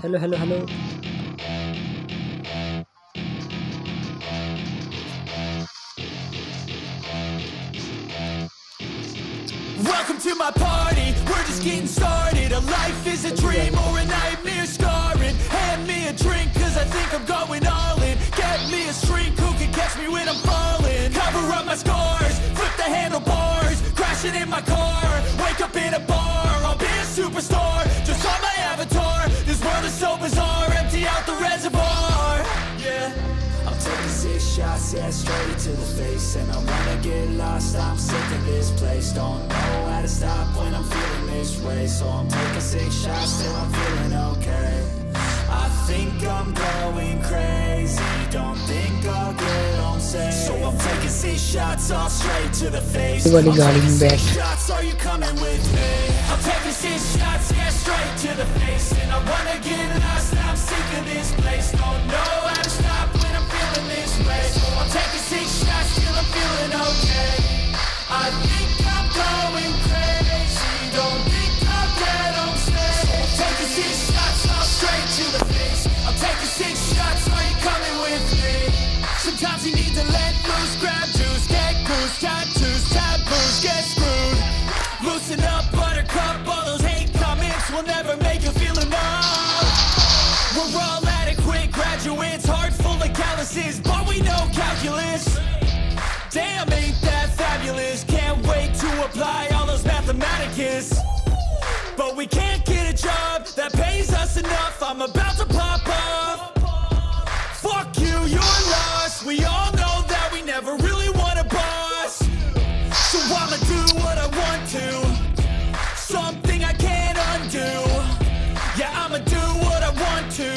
Hello, hello, hello. Welcome to my party, we're just getting started. A life is a dream or a nightmare scarring. Hand me a drink cause I think I'm going all in. Get me a shrink who can catch me when I'm falling. Cover up my scars, flip the handlebars. Crashing in my car, wake up in a bar. I'll be a superstar, just on my avatar. This world is so bizarre, empty out the reservoir. Yeah, I'm taking 6 shots, yeah, straight to the face. And I wanna get lost, I'm sick of this place. Don't know how to stop when I'm feeling this way. So I'm taking 6 shots till I'm feeling okay. I think I'm going crazy, don't think I'll get on safe. So I'm taking 6 shots, all straight to the face. I'm taking 6 shots, are you coming with me? I'm taking 6 shots, yeah, straight to the face. And I wanna get lost, I'm sick of this place. Don't know how to stop when I'm feeling this way. So I'm taking 6 shots, till I'm feeling okay. I think I'm going crazy, don't think I'll get on safe. So I'm taking 6 shots, all straight to the face. Taking 6 shots, are you coming with me? Sometimes you need to let loose, grab juice, get goose, tattoos, taboos, get screwed. Loosen up, buttercup, all those hate comments will never make you feel enough. We're all adequate graduates, heart full of calluses, but we know calculus. Damn, ain't that fabulous? Can't wait to apply all those mathematicus. But we can't get a job that pays us enough. I'm about to pop up. Fuck you, you're lost. We all know that we never really want a boss. So I'ma do what I want to. Something I can't undo. Yeah, I'ma do what I want to.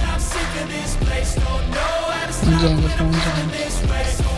I'm sick of this place. Don't know how to stop when I'm feeling this way.